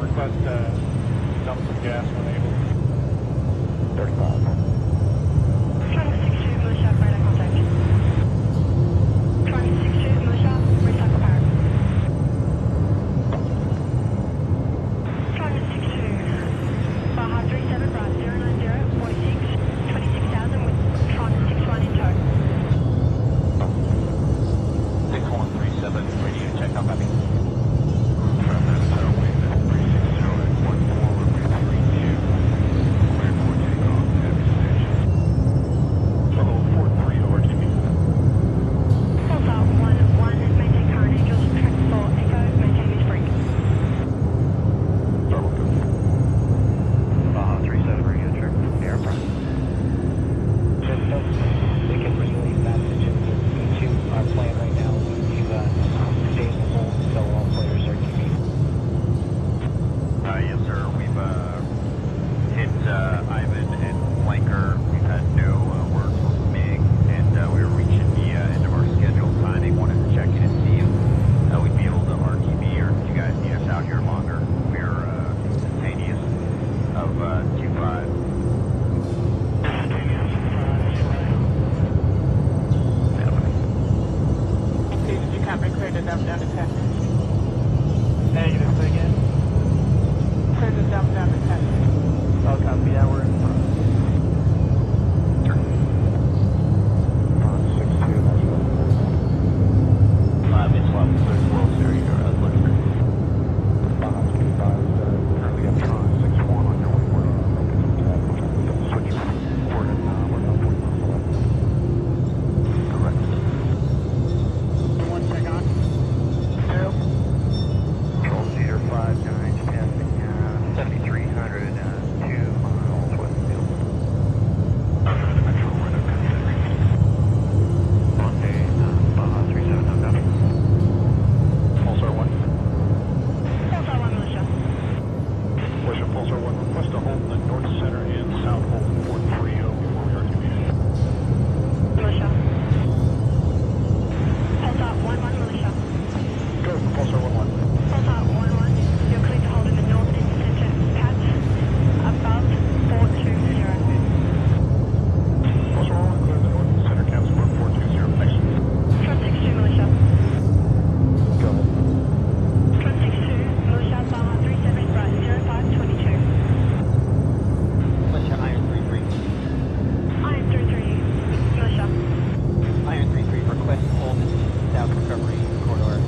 request dump some gas when able. 35. Request hold south recovery corridor.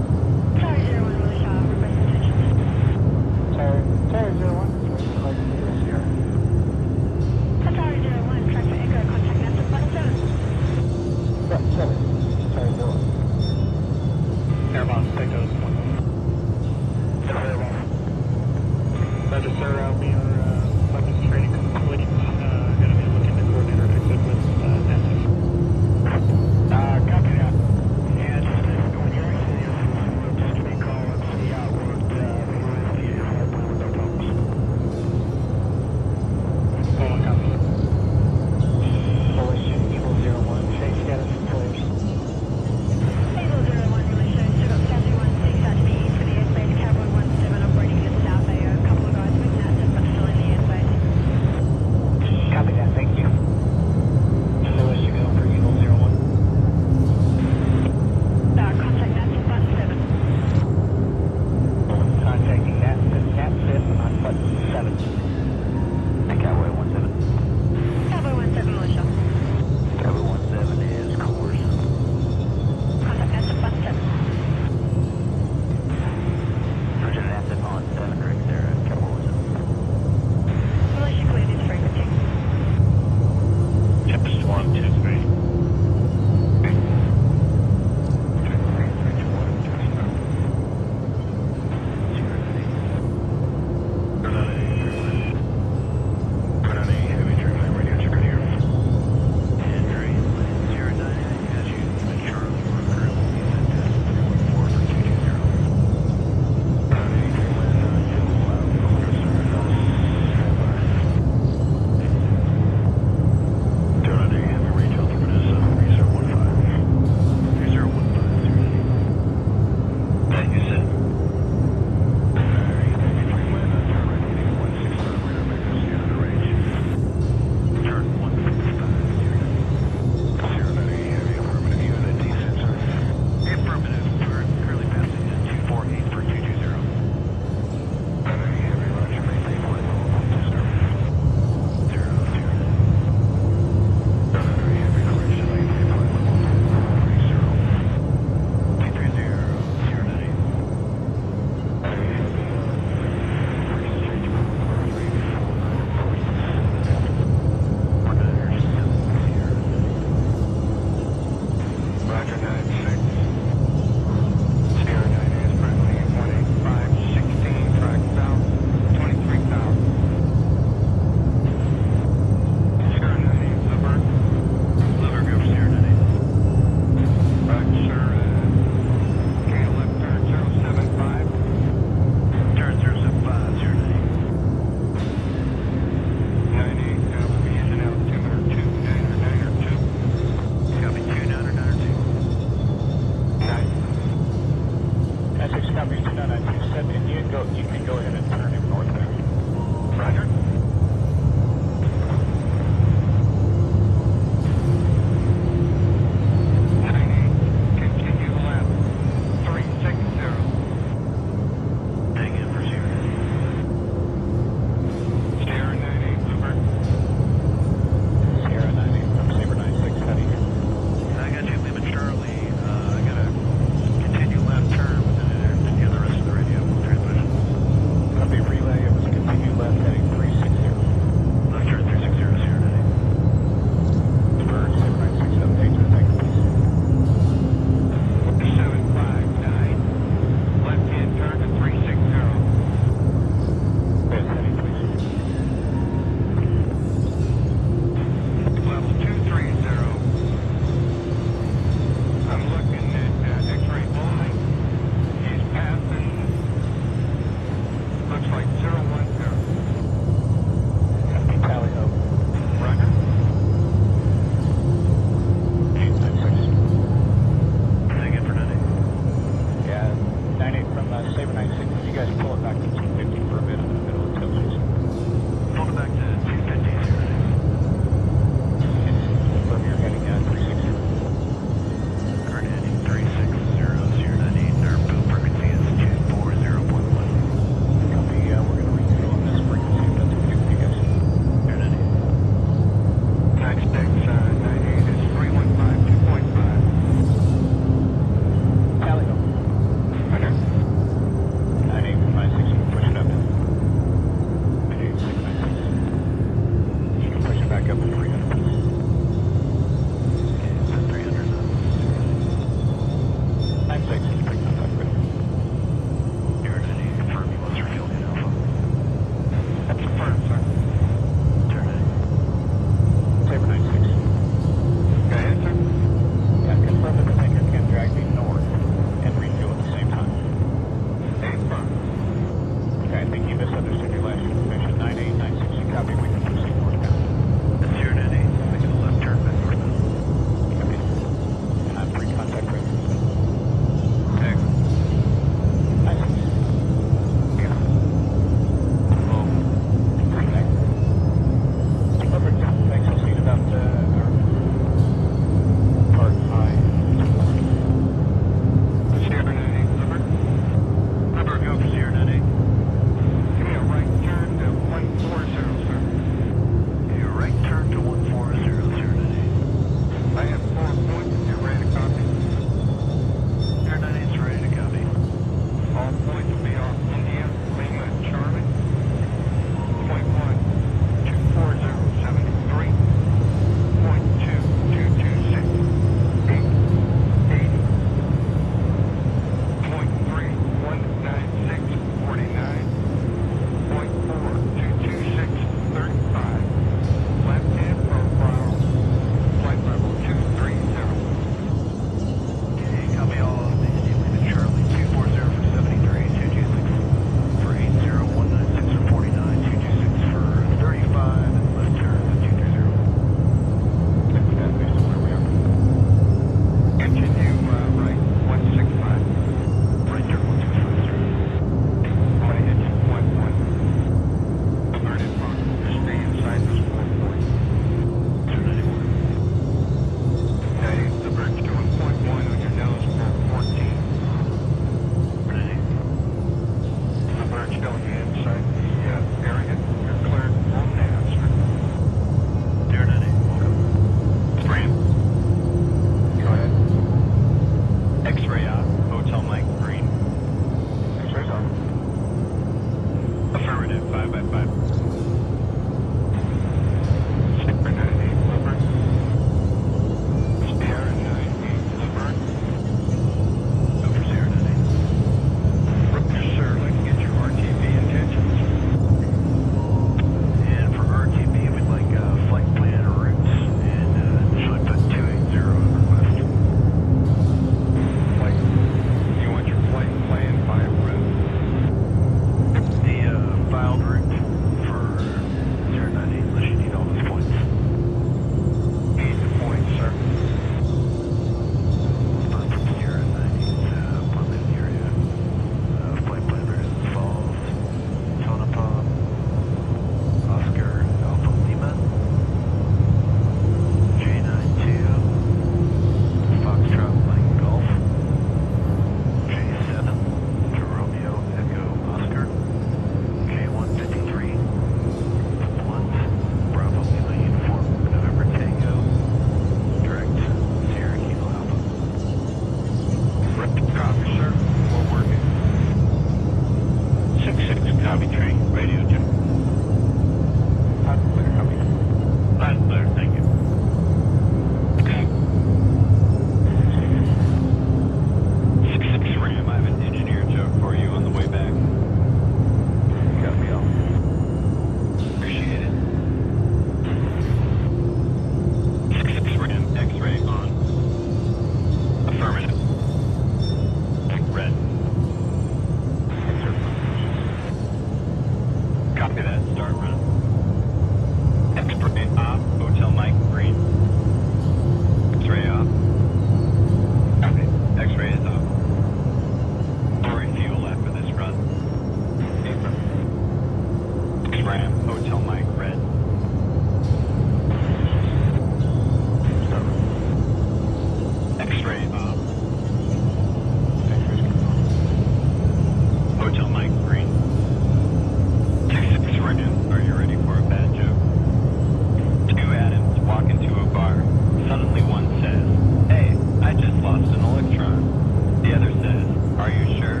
lost an electron. The other says, are you sure?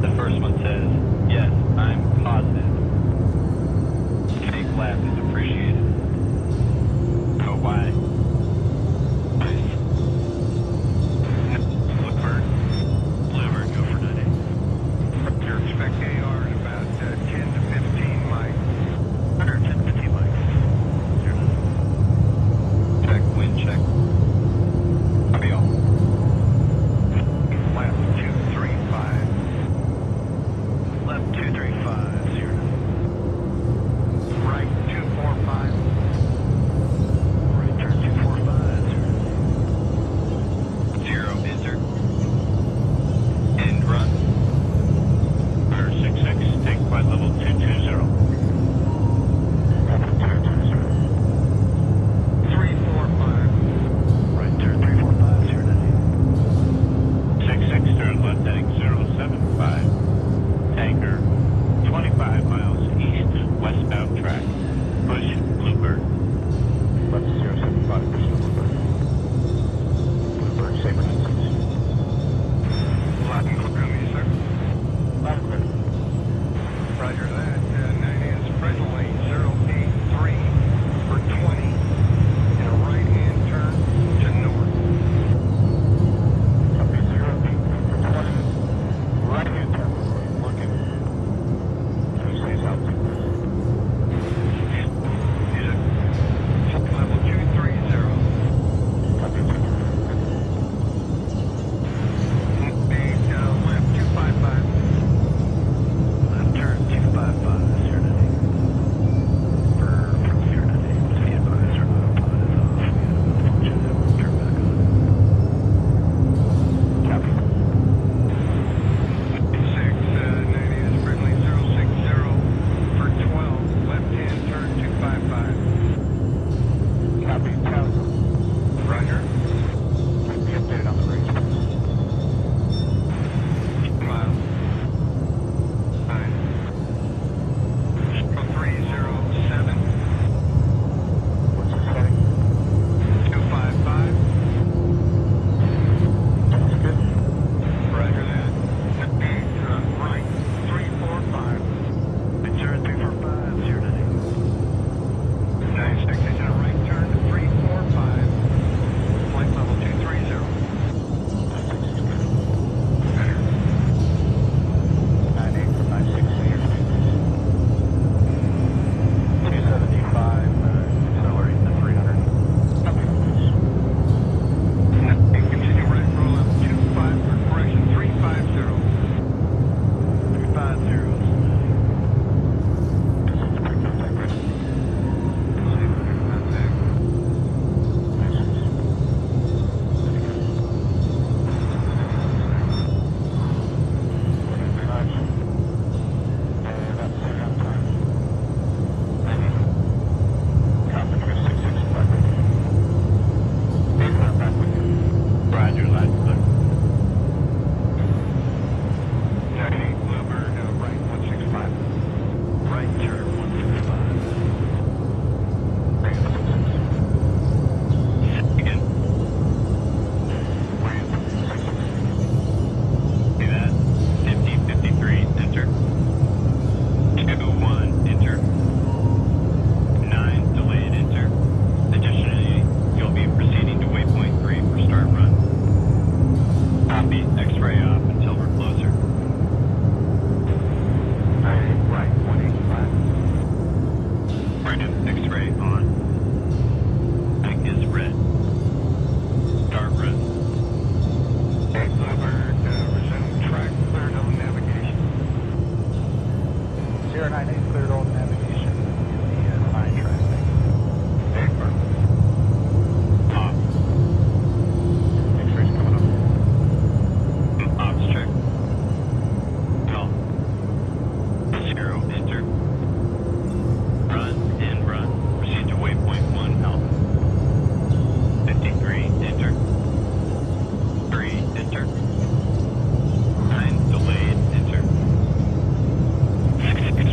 The first one says, yes, I'm positive. A fake laugh is appreciated. But why?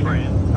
Brand.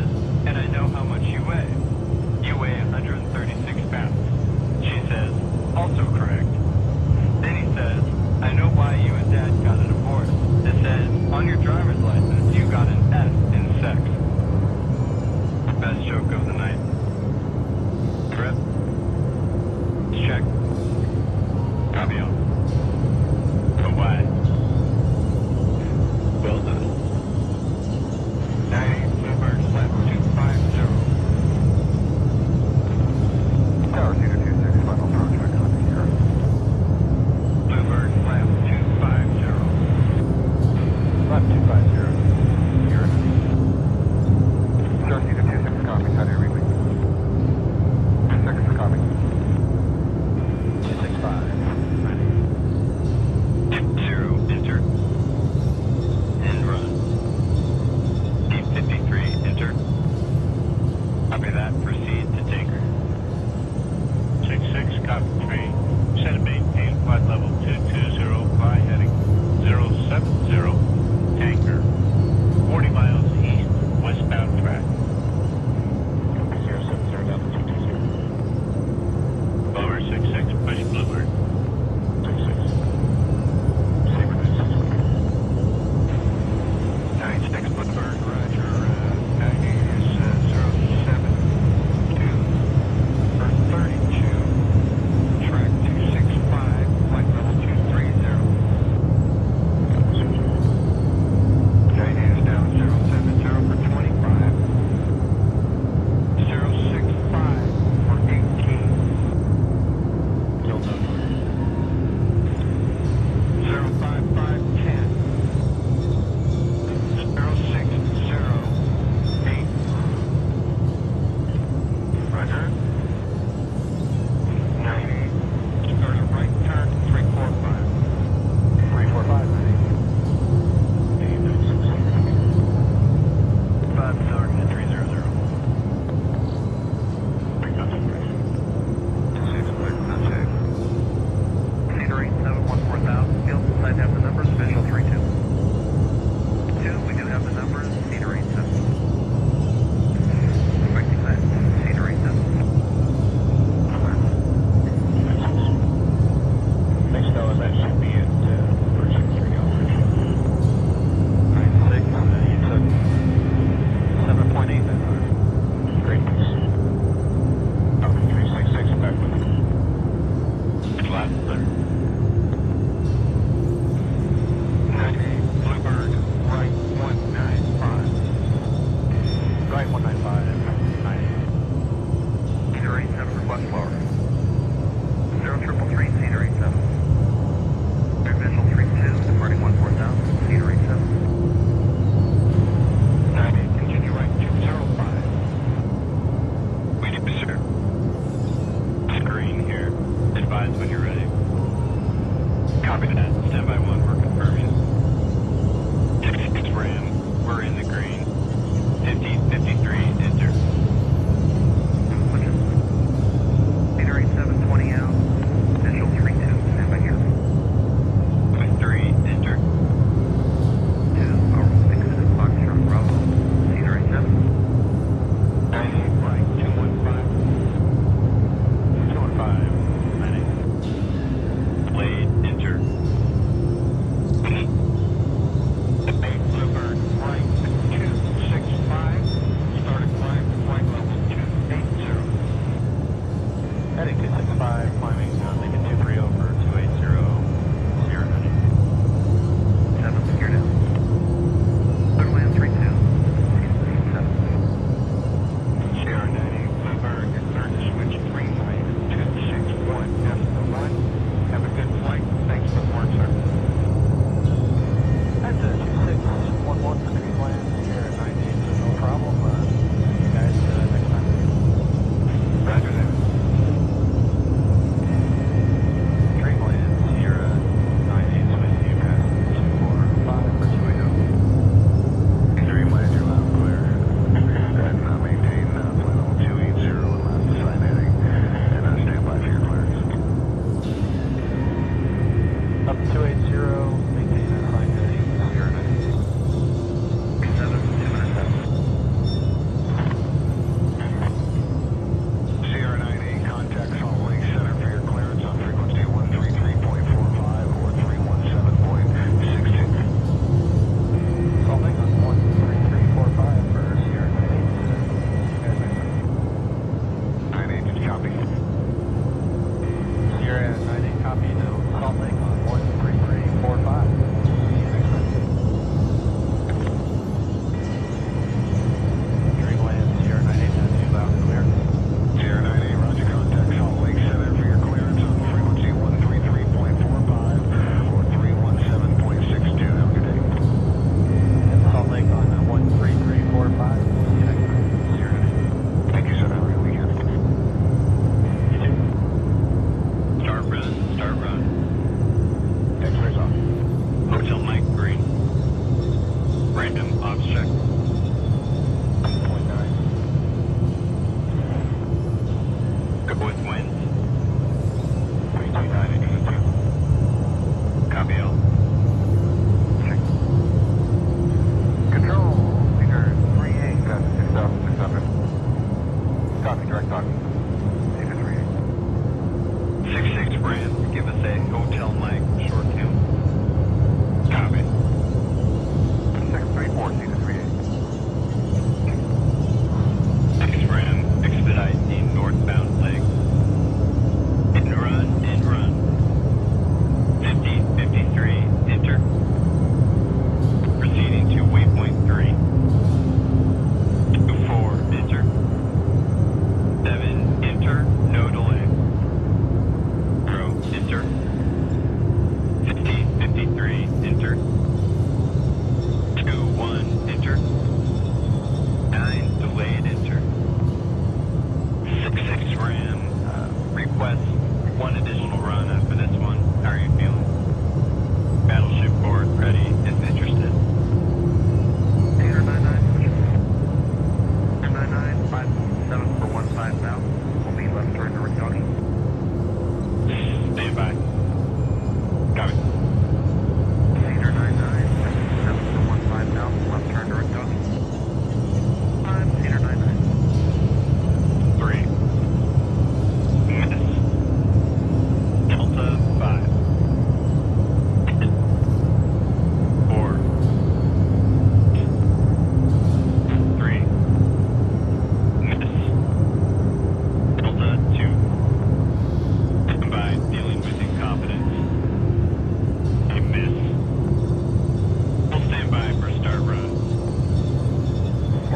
is, and I know how much you weigh. You weigh 136 pounds. She says, also correct. Then he says, I know why you and Dad got a divorce. It says, on your driver's license, you got an S in sex. Best joke of the night. Prep. Check. Copy on. But why? Well done. 98550.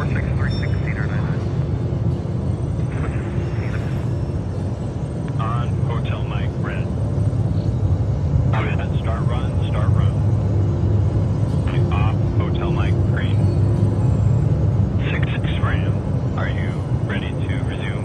4636 on Hotel Mike Red. Good. Start run, start run. Off Hotel Mike Green. 66 Ram, are you ready to resume?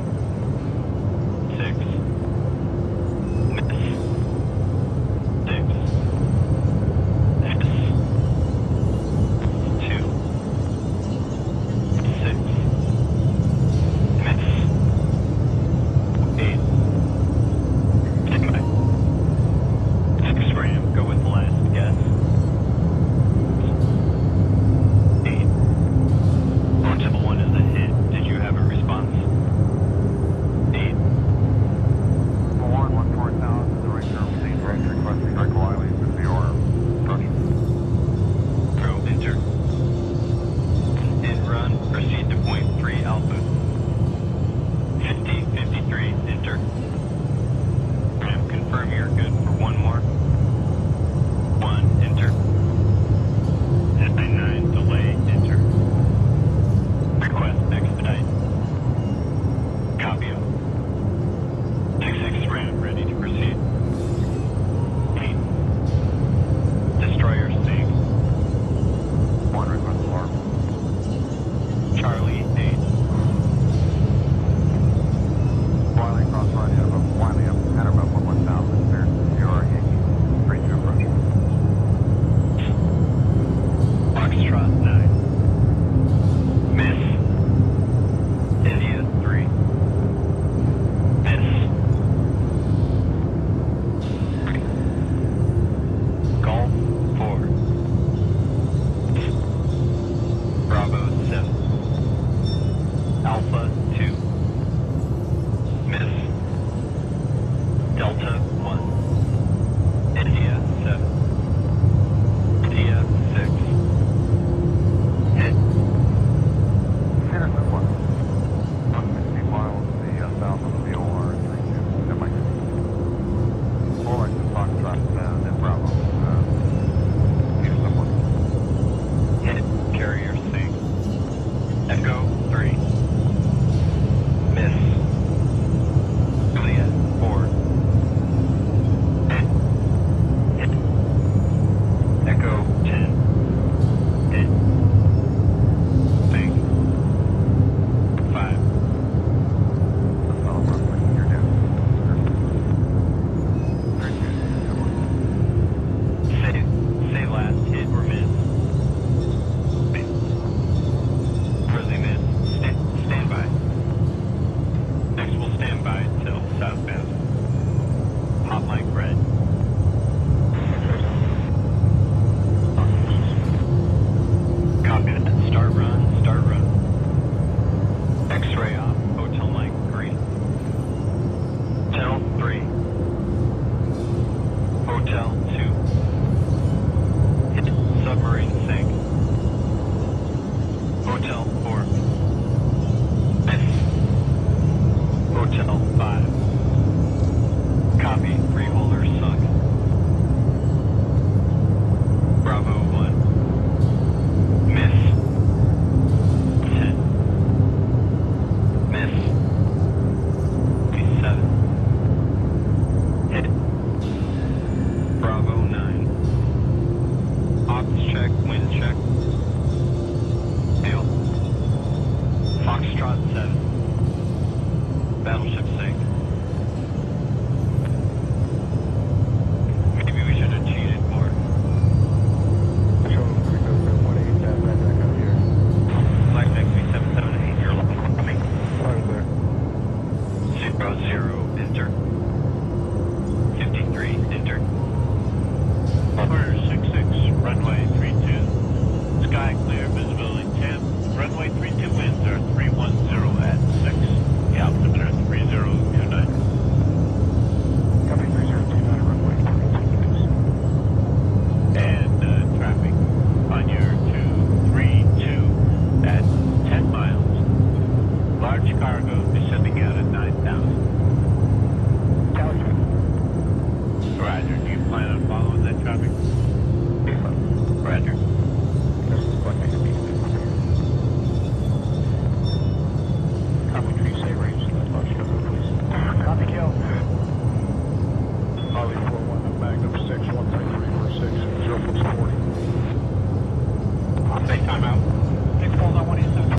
7. Battleship sink.